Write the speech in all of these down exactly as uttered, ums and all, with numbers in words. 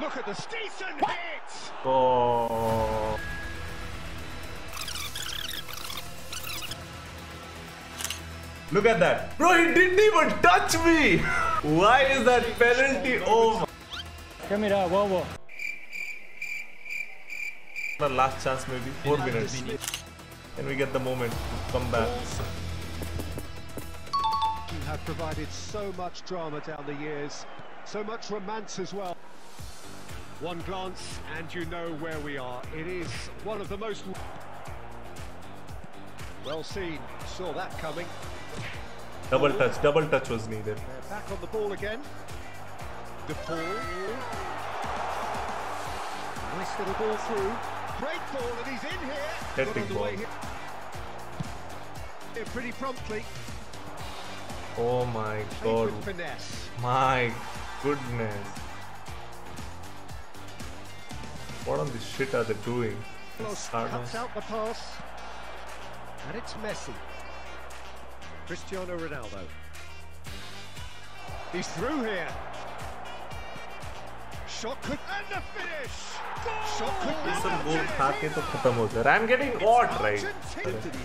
Look at the Stetson Higgs! Oh. Look at that. Bro, he didn't even touch me! Why is that penalty over? Come here, wow, wow. Our last chance, maybe. Four minutes. Can we get the moment to come back? You have provided so much drama down the years, so much romance as well. One glance, and you know where we are. It is one of the most. Well seen, saw that coming. Double touch, double touch was needed. They're back on the ball again. De Paul. Nice little ball through. Great ball, and he's in here. Heading ball. Way here. Here pretty promptly. Oh my god. Finesse. My goodness. What on the shit are they doing? Cuts out the pass. And it's Messi. Cristiano Ronaldo. He's through here. Shot could and the finish. Shot could. I'm getting odd, right?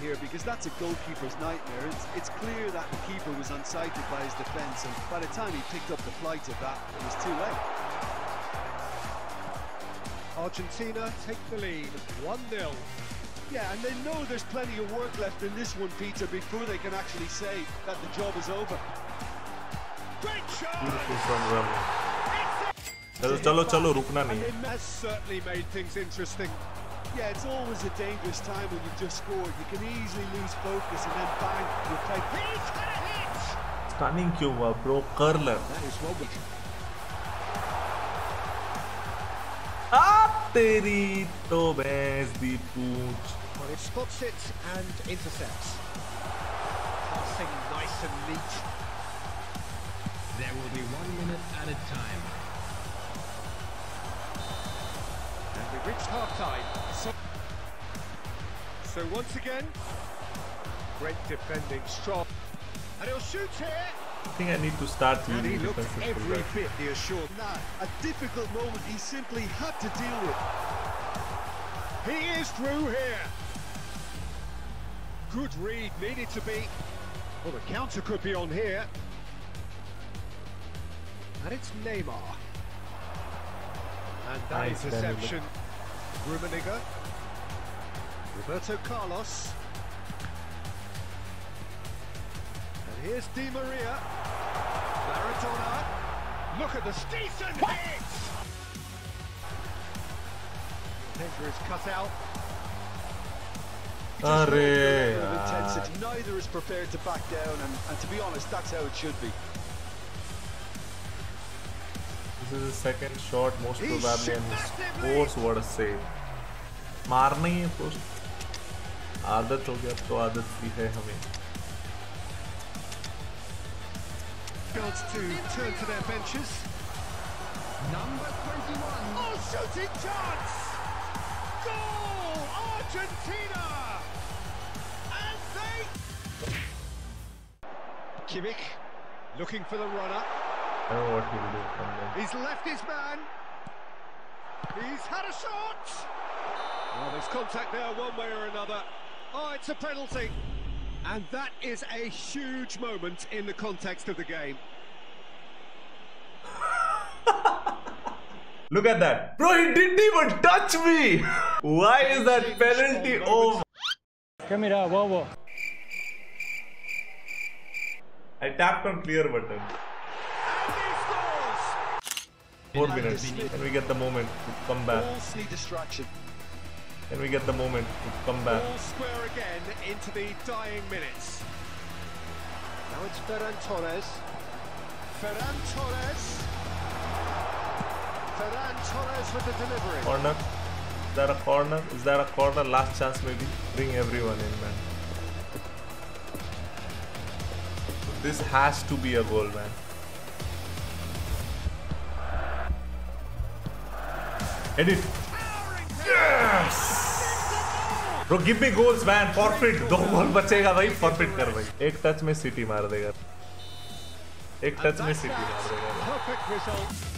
Here because that's a goalkeeper's nightmare. It's, it's clear that the keeper was unsighted by his defence, and by the time he picked up the flight of that, it was too late. Argentina take the lead, one nil. Yeah, and they know there's plenty of work left in this one, Peter, before they can actually say that the job is over. Great shot! Beautiful from Raman. Chalo, chalo, chalo, rukna nahi. And that's certainly made things interesting. Yeah, it's always a dangerous time when you've just scored. You can easily lose focus and then bang, you're playing. He's got a hit! Stunning kyun hua, bro? Curler. That is what we can. Teri to bhais di pooch. Well, it spots it and intercepts. Passing nice and neat. There will be one minute at a time. And we reached half-time. So, so once again, great defending, strong. And he'll shoot here. I think I need to start reading really defensive defenses. Every bit the assured. Now, a difficult moment he simply had to deal with. He is through here. Good read, needed to be. Well, the counter could be on here. And it's Neymar. And that nice interception. Grummenigar. Roberto Carlos. Here's Di Maria. Maritona. Look at the Stetson Higgs! Danger is cut out. Array. Intensity. Neither is prepared to back down, and, and to be honest, that's how it should be. This is the second shot, most he probably, and he scores. What a save. मारना ही है post. आदत हो गया अब तो आदत भी है हमें. To turn to their benches. Number twenty-one. Oh, shooting chance! Goal! Argentina! And they... Kimmich looking for the runner. I don't know what he will do from there. He's left his man. He's had a shot! Well, there's contact there one way or another. Oh, it's a penalty. And that is a huge moment in the context of the game. Look at that. Bro, he didn't even touch me. Why is that penalty over? Come here, wow, wow. I tapped on clear button. Four minutes. Can we get the moment to come back? Distraction. Can we get the moment to come back? All square again into the dying minutes. Now it's Ferran Torres. Ferran Torres. Ferran Torres with the delivery. Corner. Is that a corner? Is that a corner? Last chance maybe. Bring everyone in, man. This has to be a goal, man. Edit. Yes! Bro, give me goals, man. Forfeit. Do goal bachega bhai, forfeit kar bhai. Ek touch mein City maar dega. Ek touch mein City maar dega. Perfect result.